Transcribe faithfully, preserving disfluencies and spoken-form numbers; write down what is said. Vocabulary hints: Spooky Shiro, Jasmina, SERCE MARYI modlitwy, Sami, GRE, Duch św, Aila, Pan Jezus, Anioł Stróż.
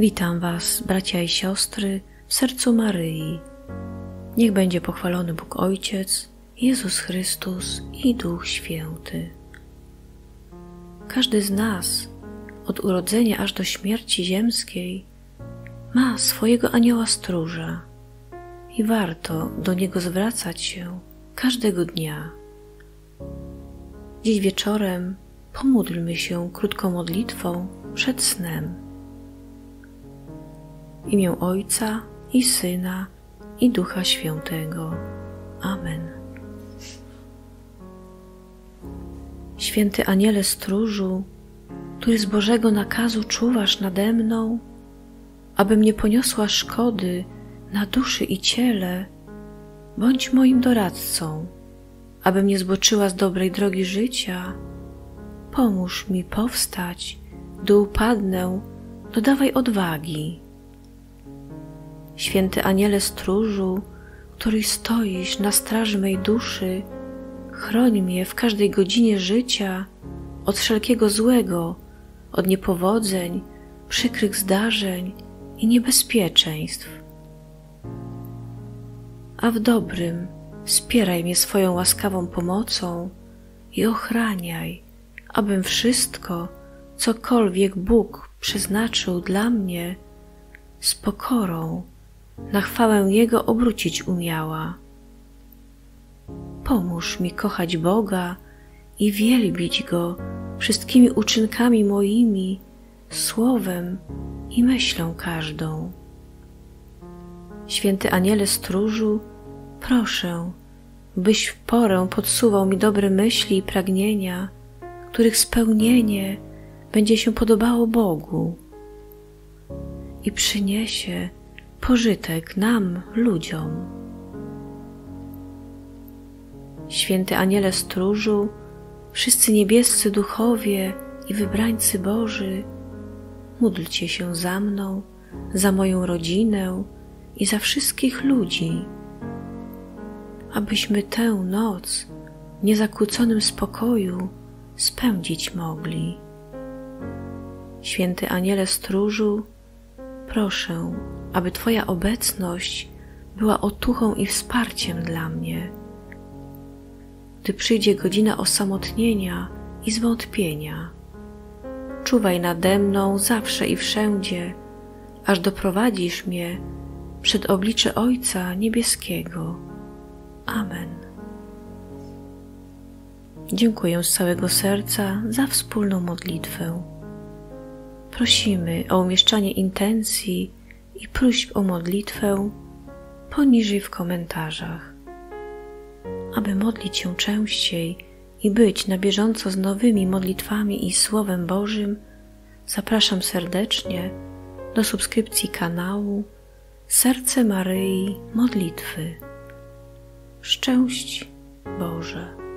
Witam Was, bracia i siostry, w sercu Maryi. Niech będzie pochwalony Bóg Ojciec, Jezus Chrystus i Duch Święty. Każdy z nas, od urodzenia aż do śmierci ziemskiej, ma swojego anioła stróża i warto do niego zwracać się każdego dnia. Dziś wieczorem pomódlmy się krótką modlitwą przed snem. W imię Ojca i Syna, i Ducha Świętego. Amen. Święty Aniele Stróżu, który z Bożego nakazu czuwasz nade mną, abym nie poniosła szkody na duszy i ciele, bądź moim doradcą, abym nie zboczyła z dobrej drogi życia. Pomóż mi powstać, gdy upadnę, dodawaj odwagi. Święty Aniele Stróżu, który stoisz na straży mej duszy, chroń mnie w każdej godzinie życia od wszelkiego złego, od niepowodzeń, przykrych zdarzeń i niebezpieczeństw. A w dobrym wspieraj mnie swoją łaskawą pomocą i ochraniaj, abym wszystko, cokolwiek Bóg przeznaczył dla mnie, z pokorą na chwałę Jego obrócić umiała. Pomóż mi kochać Boga i wielbić Go wszystkimi uczynkami moimi, słowem i myślą każdą. Święty Aniele Stróżu, proszę, byś w porę podsuwał mi dobre myśli i pragnienia, których spełnienie będzie się podobało Bogu i przyniesie pożytek nam, ludziom. Święty Aniele Stróżu, wszyscy niebiescy duchowie i wybrańcy Boży, módlcie się za mną, za moją rodzinę i za wszystkich ludzi, abyśmy tę noc w niezakłóconym spokoju spędzić mogli. Święty Aniele Stróżu, proszę, aby Twoja obecność była otuchą i wsparciem dla mnie, gdy przyjdzie godzina osamotnienia i zwątpienia. Czuwaj nade mną zawsze i wszędzie, aż doprowadzisz mnie przed oblicze Ojca Niebieskiego. Amen. Dziękuję z całego serca za wspólną modlitwę. Prosimy o umieszczanie intencji i próśb o modlitwę poniżej w komentarzach. Aby modlić się częściej i być na bieżąco z nowymi modlitwami i Słowem Bożym, zapraszam serdecznie do subskrypcji kanału Serce Maryi Modlitwy. Szczęść Boże!